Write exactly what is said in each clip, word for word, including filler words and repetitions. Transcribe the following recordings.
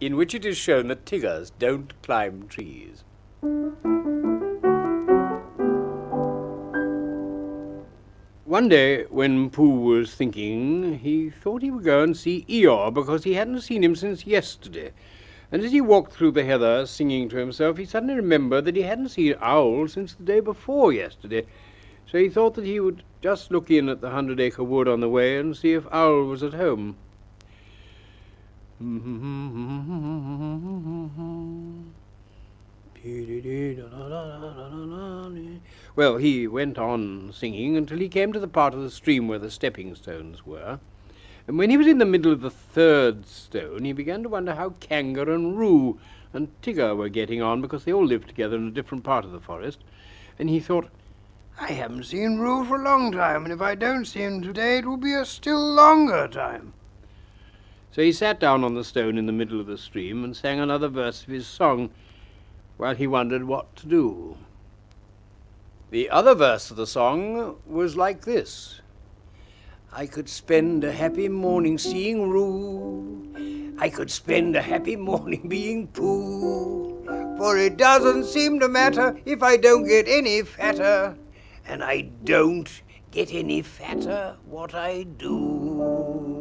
in which it is shown that Tiggers don't climb trees. One day, when Pooh was thinking, he thought he would go and see Eeyore, because he hadn't seen him since yesterday. And as he walked through the heather, singing to himself, he suddenly remembered that he hadn't seen Owl since the day before yesterday. So he thought that he would just look in at the Hundred Acre Wood on the way and see if Owl was at home. Well, he went on singing until he came to the part of the stream where the stepping stones were. And when he was in the middle of the third stone, he began to wonder how Kanga and Roo and Tigger were getting on, because they all lived together in a different part of the forest. And he thought, I haven't seen Roo for a long time, and if I don't see him today, it will be a still longer time. So he sat down on the stone in the middle of the stream and sang another verse of his song, while he wondered what to do. The other verse of the song was like this. I could spend a happy morning seeing Roo. I could spend a happy morning being Pooh. For it doesn't seem to matter if I don't get any fatter. And I don't get any fatter what I do.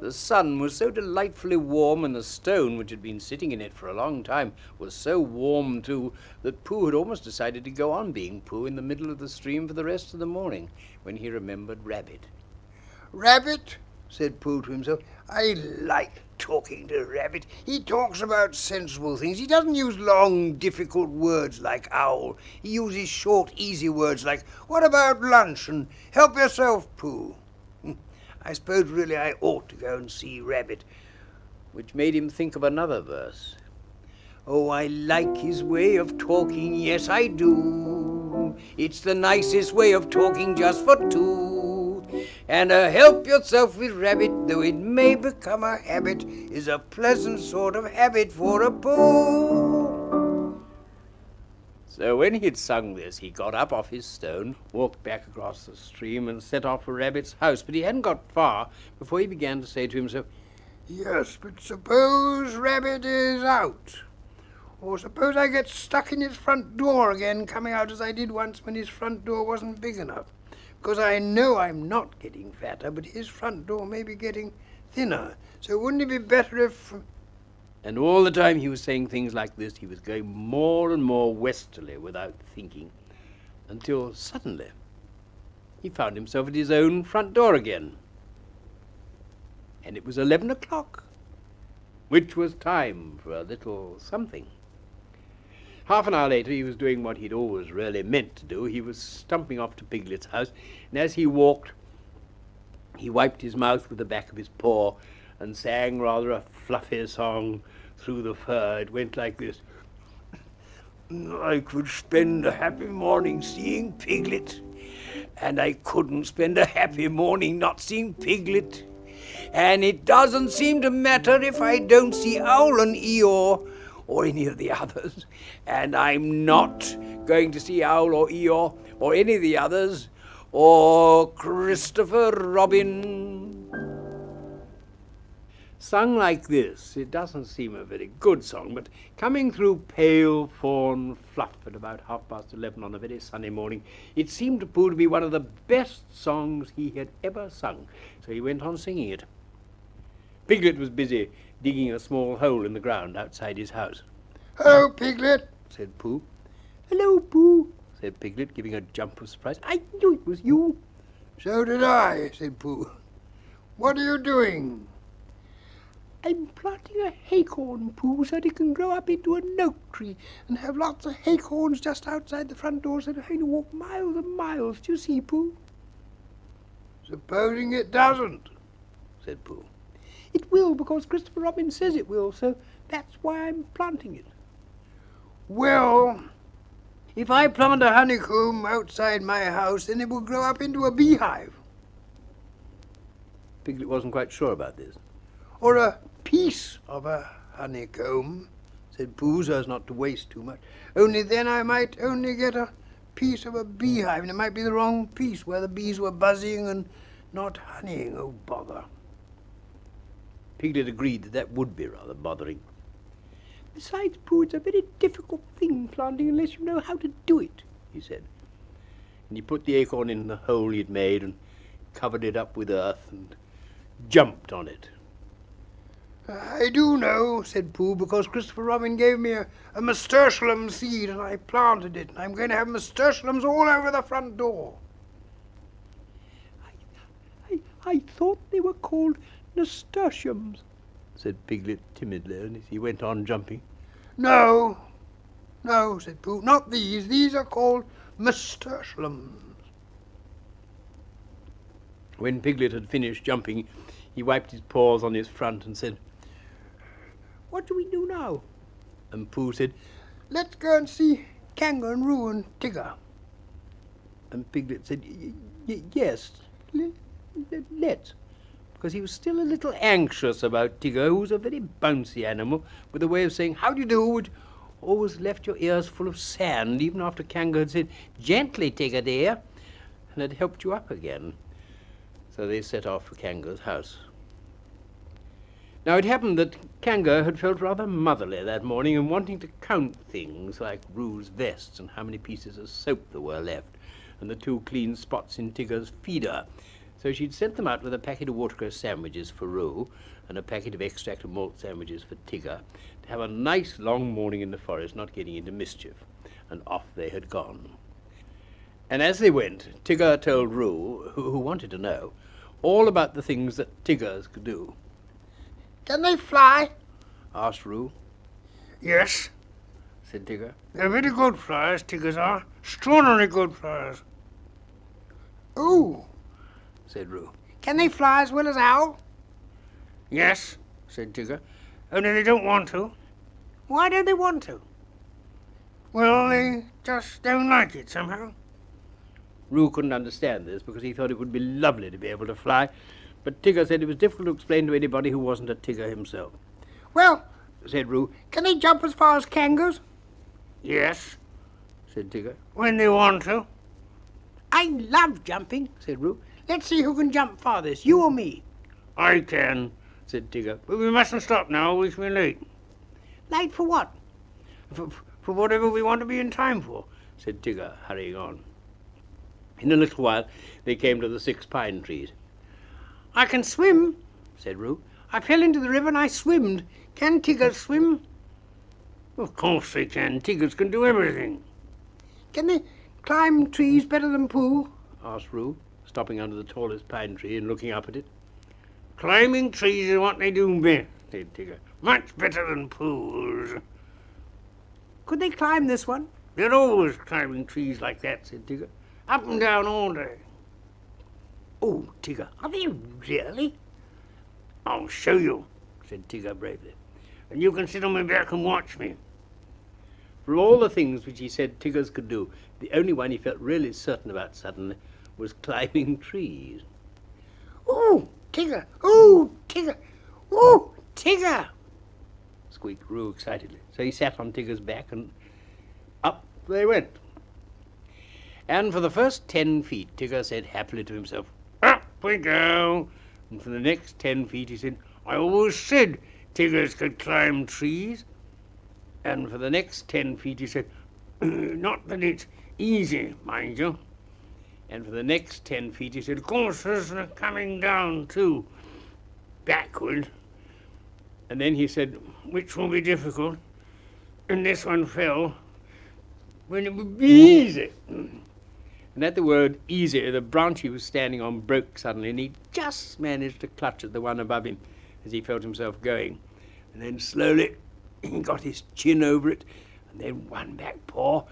The sun was so delightfully warm, and the stone, which had been sitting in it for a long time, was so warm too, that Pooh had almost decided to go on being Pooh in the middle of the stream for the rest of the morning, when he remembered Rabbit. Rabbit, said Pooh to himself, I like talking to Rabbit. He talks about sensible things. He doesn't use long, difficult words like Owl. He uses short, easy words like, what about lunch, and help yourself, Pooh. I suppose really I ought to go and see Rabbit, which made him think of another verse. Oh, I like his way of talking, yes I do. It's the nicest way of talking just for two. And a help yourself with Rabbit, though it may become a habit, is a pleasant sort of habit for a Pooh. So when he had sung this, he got up off his stone, walked back across the stream, and set off for Rabbit's house. But he hadn't got far before he began to say to himself, yes, but suppose Rabbit is out. Or suppose I get stuck in his front door again, coming out as I did once when his front door wasn't big enough. Because I know I'm not getting fatter, but his front door may be getting thinner. So wouldn't it be better if... And all the time he was saying things like this, he was going more and more westerly without thinking, until suddenly he found himself at his own front door again. And it was eleven o'clock, which was time for a little something. Half an hour later, he was doing what he'd always really meant to do. He was stumping off to Piglet's house, and as he walked, he wiped his mouth with the back of his paw and sang rather a fluffy song through the fur. It went like this. I could spend a happy morning seeing Piglet, and I couldn't spend a happy morning not seeing Piglet. And it doesn't seem to matter if I don't see Owl and Eeyore or any of the others. And I'm not going to see Owl or Eeyore or any of the others or Christopher Robin. Sung like this, it doesn't seem a very good song, but coming through pale fawn fluff at about half past eleven on a very sunny morning, it seemed to Pooh to be one of the best songs he had ever sung, so he went on singing it. Piglet was busy digging a small hole in the ground outside his house. Hello, Piglet, said Pooh. Hello, Pooh, said Piglet, giving a jump of surprise. I knew it was you. So did I, said Pooh. What are you doing? I'm planting a haycorn, Pooh, so that it can grow up into an oak tree and have lots of haycorns just outside the front door, so that I can walk miles and miles. Do you see, Pooh? Supposing it doesn't, said Pooh. It will, because Christopher Robin says it will, so that's why I'm planting it. Well, if I plant a honeycomb outside my house, then it will grow up into a beehive. Piglet wasn't quite sure about this. Or a piece of a honeycomb, said Pooh, so as not to waste too much. Only then I might only get a piece of a beehive, and it might be the wrong piece, where the bees were buzzing and not honeying. Oh, bother. Piglet agreed that that would be rather bothering. Besides, Pooh, it's a very difficult thing planting unless you know how to do it, he said. And he put the acorn in the hole he'd made and covered it up with earth and jumped on it. I do know, said Pooh, because Christopher Robin gave me a, a nasturtium seed and I planted it, and I'm going to have nasturtiums all over the front door. I, I, I thought they were called nasturtiums, said Piglet timidly, and he went on jumping. No, no, said Pooh, not these. These are called nasturtiums. When Piglet had finished jumping, he wiped his paws on his front and said, "What do we do now?" And Pooh said, "Let's go and see Kanga and Roo and Tigger." And Piglet said, y y yes, let's, because he was still a little anxious about Tigger, who was a very bouncy animal with a way of saying, "How do you do?" which always left your ears full of sand, even after Kanga had said, "Gently, Tigger dear," and had helped you up again. So they set off for Kanga's house. Now it happened that Kanga had felt rather motherly that morning and wanting to count things like Roo's vests and how many pieces of soap there were left and the two clean spots in Tigger's feeder. So she'd sent them out with a packet of watercress sandwiches for Roo and a packet of extract of malt sandwiches for Tigger to have a nice long morning in the forest, not getting into mischief. And off they had gone. And as they went, Tigger told Roo, who, who wanted to know, all about the things that Tiggers could do. "Can they fly?" asked Roo. "Yes," said Tigger. "They're very good flyers, Tiggers are. Extraordinary good flyers." "Ooh," said Roo. "Can they fly as well as Owl?" "Yes," said Tigger, "only they don't want to." "Why don't they want to?" "Well, they just don't like it somehow." Roo couldn't understand this because he thought it would be lovely to be able to fly, but Tigger said it was difficult to explain to anybody who wasn't a Tigger himself. "Well," said Roo, "can they jump as far as Kangas?" "Yes," said Tigger, "when they want to." "I love jumping," said Roo. "Let's see who can jump farthest, you or me." "I can," said Tigger, "but we mustn't stop now, or we shall be late." "Late for what?" For, for whatever we want to be in time for," said Tigger, hurrying on. In a little while, they came to the six pine trees. "I can swim," said Roo. "I fell into the river and I swimmed. Can Tiggers swim?" "Of course they can. Tiggers can do everything." "Can they climb trees better than Pooh?" asked Roo, stopping under the tallest pine tree and looking up at it. "Climbing trees is what they do best," said Tigger. "Much better than Pooh's." "Could they climb this one?" "They're always climbing trees like that," said Tigger. "Up and down all day." "Oh, Tigger, are they really?" "I'll show you," said Tigger bravely, "and you can sit on my back and watch me." For all the things which he said Tiggers could do, the only one he felt really certain about suddenly was climbing trees. "Oh, Tigger, oh, Tigger, oh, Tigger," squeaked Roo excitedly. So he sat on Tigger's back and up they went. And for the first ten feet, Tigger said happily to himself, "Up we go!" And for the next ten feet, he said, "I always said Tiggers could climb trees." And for the next ten feet, he said, "Not that it's easy, mind you." And for the next ten feet, he said, "Of course, there's a coming down, too, backward." And then he said, "Which will be difficult." And this one fell, when it would be easy. And at the word "easy," the branch he was standing on broke suddenly, and he just managed to clutch at the one above him as he felt himself going. And then slowly he got his chin over it, and then one back paw,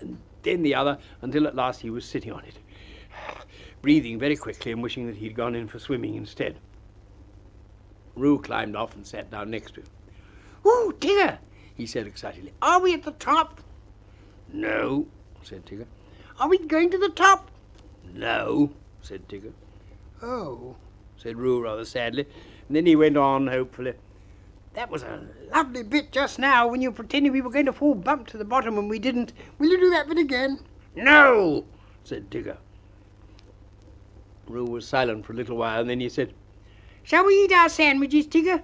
and then the other, until at last he was sitting on it, breathing very quickly and wishing that he'd gone in for swimming instead. Roo climbed off and sat down next to him. "Oh, Tigger," he said excitedly, "are we at the top?" "No," said Tigger. "Are we going to the top?" "No," said Tigger. "Oh," said Roo rather sadly, and then he went on hopefully. "That was a lovely bit just now when you pretended we were going to fall bump to the bottom and we didn't. Will you do that bit again?" "No," said Tigger. Roo was silent for a little while, and then he said, "Shall we eat our sandwiches, Tigger?"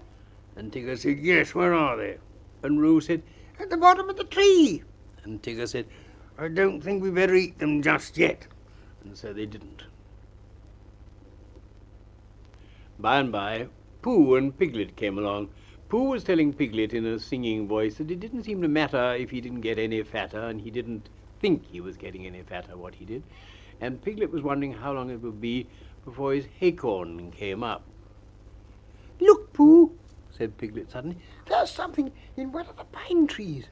And Tigger said, yes, where are they? And Roo said, at the bottom of the tree. And Tigger said, I don't think we better eat them just yet. And so they didn't. By and by, Pooh and Piglet came along. Pooh was telling Piglet in a singing voice that it didn't seem to matter if he didn't get any fatter, and he didn't think he was getting any fatter, what he did. And Piglet was wondering how long it would be before his acorn came up. Look, Pooh, said Piglet suddenly, there's something in one of the pine trees.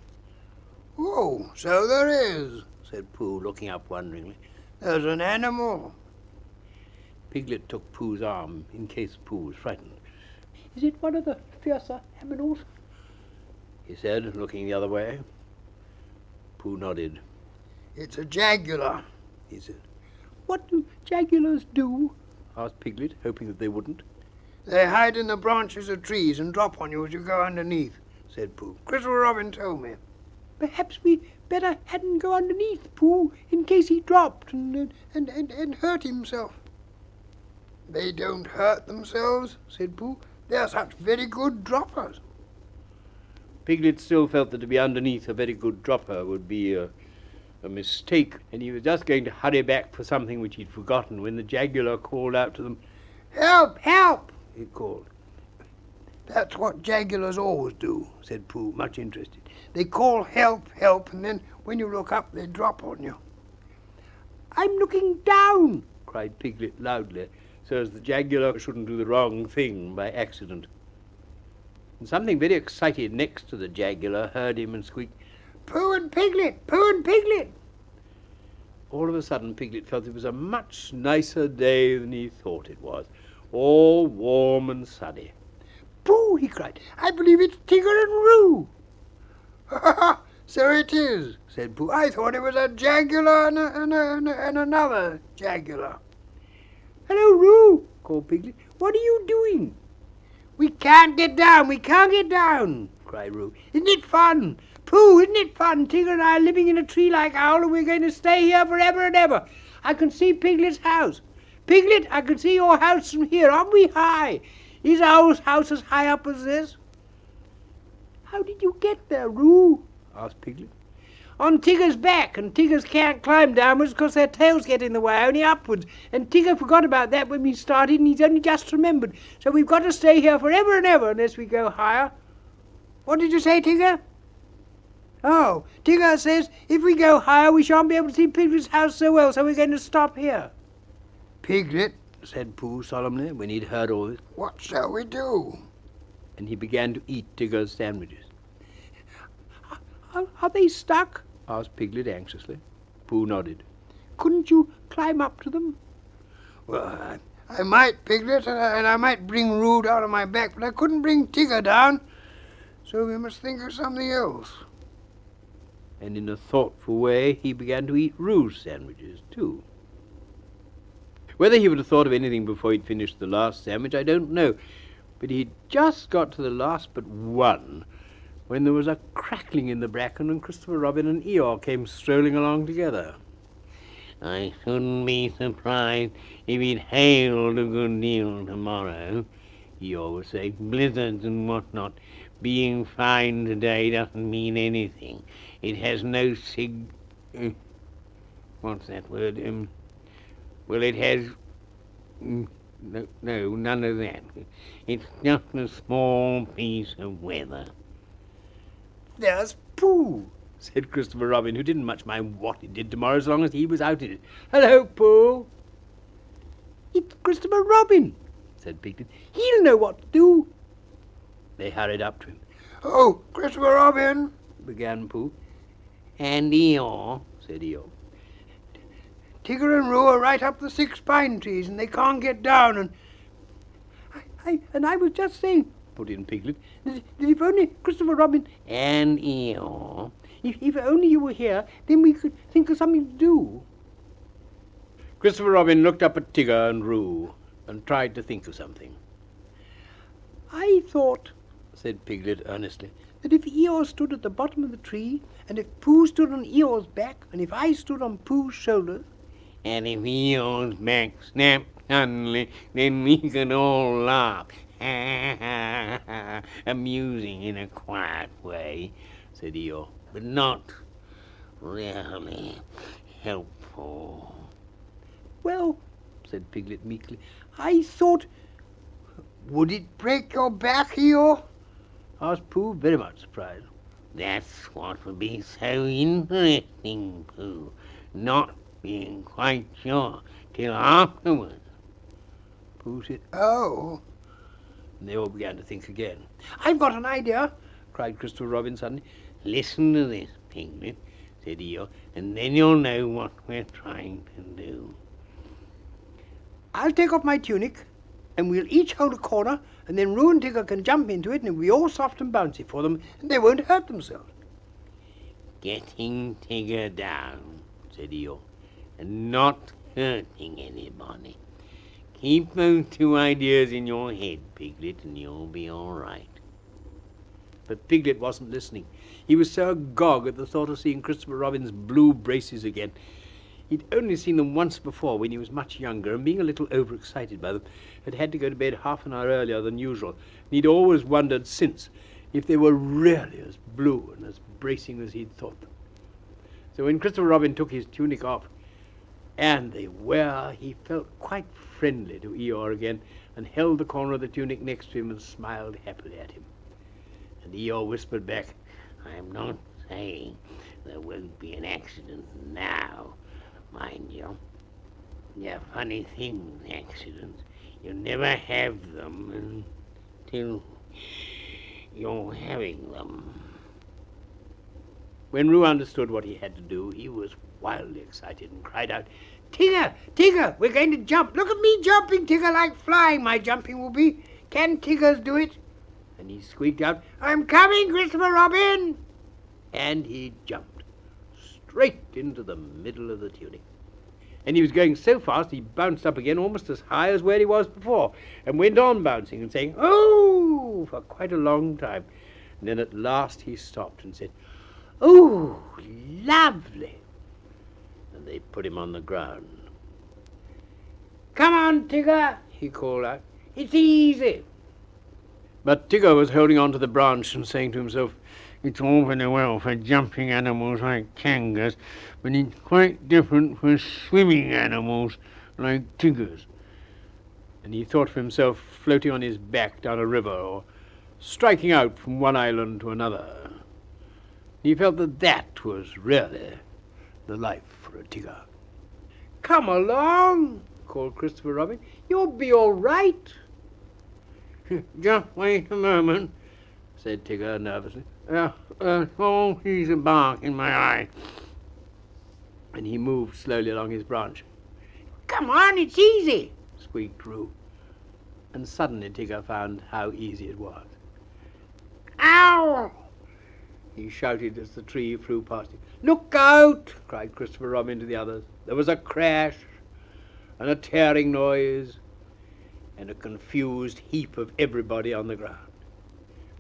Oh, so there is, said Pooh, looking up wonderingly. There's an animal. Piglet took Pooh's arm in case Pooh was frightened. Is it one of the fiercer animals? He said, looking the other way. Pooh nodded. It's a jaguar, he said. What do jaguars do? Asked Piglet, hoping that they wouldn't. They hide in the branches of trees and drop on you as you go underneath, said Pooh. Christopher Robin told me. Perhaps we better hadn't go underneath, Pooh, in case he dropped and, and, and, and hurt himself. They don't hurt themselves, said Pooh. They're such very good droppers. Piglet still felt that to be underneath a very good dropper would be a, a mistake, and he was just going to hurry back for something which he'd forgotten when the jaguar called out to them. Help, help, it called. That's what jaguars always do, said Pooh, much interested. They call help, help, and then when you look up, they drop on you. I'm looking down, cried Piglet loudly, so as the jaguar shouldn't do the wrong thing by accident. And something very excited next to the jaguar heard him and squeaked, Pooh and Piglet! Pooh and Piglet! All of a sudden, Piglet felt it was a much nicer day than he thought it was, all warm and sunny. Pooh, he cried, I believe it's Tigger and Roo. Ha ha ha, so it is, said Pooh. I thought it was a jaguar and, a, and, a, and, a, and another jaguar. Hello, Roo, called Piglet. What are you doing? We can't get down, we can't get down, cried Roo. Isn't it fun? Pooh, isn't it fun? Tigger and I are living in a tree like Owl, and we're going to stay here forever and ever. I can see Piglet's house. Piglet, I can see your house from here. Aren't we high? Is Owl's house as high up as this? How did you get there, Roo? Asked Piglet. On Tigger's back, and Tiggers can't climb downwards because their tails get in the way, only upwards. And Tigger forgot about that when we started, and he's only just remembered. So we've got to stay here forever and ever unless we go higher. What did you say, Tigger? Oh, Tigger says if we go higher we shan't be able to see Piglet's house so well, so we're going to stop here. Piglet, said Pooh solemnly, when he'd heard all this, what shall we do? And he began to eat Tigger's sandwiches. Are, are they stuck? Asked Piglet anxiously. Pooh nodded. Couldn't you climb up to them? Well, I, I might, Piglet, and I, and I might bring Roo down on my back, but I couldn't bring Tigger down, so we must think of something else. And in a thoughtful way, he began to eat Roo's sandwiches, too. Whether he would have thought of anything before he'd finished the last sandwich, I don't know, but he'd just got to the last but one when there was a crackling in the bracken and Christopher Robin and Eeyore came strolling along together. I shouldn't be surprised if it hailed a good deal tomorrow, Eeyore was saying. Blizzards and whatnot. Being fine today doesn't mean anything. It has no sig... Uh, what's that word? Um, well, it has... Um, no, no, none of that. It's just a small piece of weather. There's Pooh, said Christopher Robin, who didn't much mind what he did tomorrow as long as he was out in it. Hello, Pooh. It's Christopher Robin, said Piglet. He'll know what to do. They hurried up to him. Oh, Christopher Robin, began Pooh. And Eeyore, said Eeyore. Tigger and Roo are right up the six pine trees and they can't get down, and... I, I, and I was just saying, put in Piglet, that if only Christopher Robin and Eeyore, if, if only you were here, then we could think of something to do. Christopher Robin looked up at Tigger and Roo and tried to think of something. I thought, said Piglet earnestly, that if Eeyore stood at the bottom of the tree, and if Pooh stood on Eeyore's back, and if I stood on Pooh's shoulders, and if Eeyore's back snapped suddenly, then we could all laugh. Ha ha ha. amusing in a quiet way," said Eeyore, "but not really helpful." "Well," said Piglet meekly, "I thought..." "Would it break your back, Eeyore?" asked Pooh, very much surprised. "That's what would be so interesting, Pooh, not being quite sure till afterwards." Pooh said, "Oh!" And they all began to think again. "I've got an idea!" cried Christopher Robin suddenly. "Listen to this, Piglet," said Eeyore, "and then you'll know what we're trying to do. I'll take off my tunic, and we'll each hold a corner, and then Roo and Tigger can jump into it, and it'll be all soft and bouncy for them, and they won't hurt themselves." "Getting Tigger down," said Eeyore, "and not hurting anybody. Keep those two ideas in your head, Piglet, and you'll be all right." But Piglet wasn't listening. He was so agog at the thought of seeing Christopher Robin's blue braces again. He'd only seen them once before when he was much younger, and being a little overexcited by them, had had to go to bed half an hour earlier than usual. And he'd always wondered since if they were really as blue and as bracing as he'd thought them. So when Christopher Robin took his tunic off, and they were, he felt quite friendly to Eeyore again, and held the corner of the tunic next to him and smiled happily at him. And Eeyore whispered back, "I'm not saying there won't be an accident now, mind you. They're funny things, accidents. You never have them until you're having them." When Roo understood what he had to do, he was wildly excited and cried out, "Tigger, Tigger, we're going to jump. Look at me jumping, Tigger, like flying my jumping will be. Can Tiggers do it?" And he squeaked out, "I'm coming, Christopher Robin!" And he jumped straight into the middle of the tunic. And he was going so fast he bounced up again almost as high as where he was before, and went on bouncing and saying, "Oh!" for quite a long time. And then at last he stopped and said, "Oh, lovely!" And they put him on the ground. "Come on, Tigger," he called out. "It's easy." But Tigger was holding on to the branch and saying to himself, "It's all very well for jumping animals like Kangas, but it's quite different for swimming animals like Tiggers." And he thought of himself floating on his back down a river or striking out from one island to another. He felt that that was really the life for a Tigger. "Come along," called Christopher Robin. "You'll be all right." "Just wait a moment," said Tigger nervously. Uh, uh, "oh, he's a bark in my eye." And he moved slowly along his branch. "Come on, it's easy," squeaked Roo. And suddenly Tigger found how easy it was. "Owl!" he shouted as the tree flew past him. "Look out!" cried Christopher Robin to the others. There was a crash and a tearing noise, and a confused heap of everybody on the ground.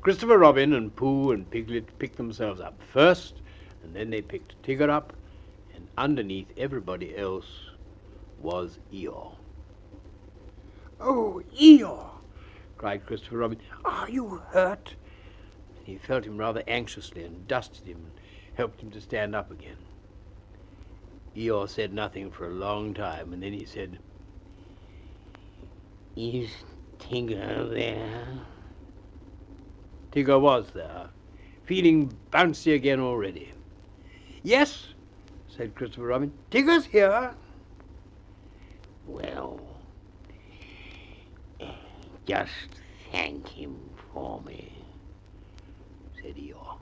Christopher Robin and Pooh and Piglet picked themselves up first, and then they picked Tigger up, and underneath everybody else was Eeyore. "Oh, Eeyore!" cried Christopher Robin. "Are you hurt?" He felt him rather anxiously and dusted him and helped him to stand up again. Eeyore said nothing for a long time, and then he said, "Is Tigger there?" Tigger was there, feeling bouncy again already. "Yes," said Christopher Robin, "Tigger's here." "Well, just thank him for me," said Eeyore.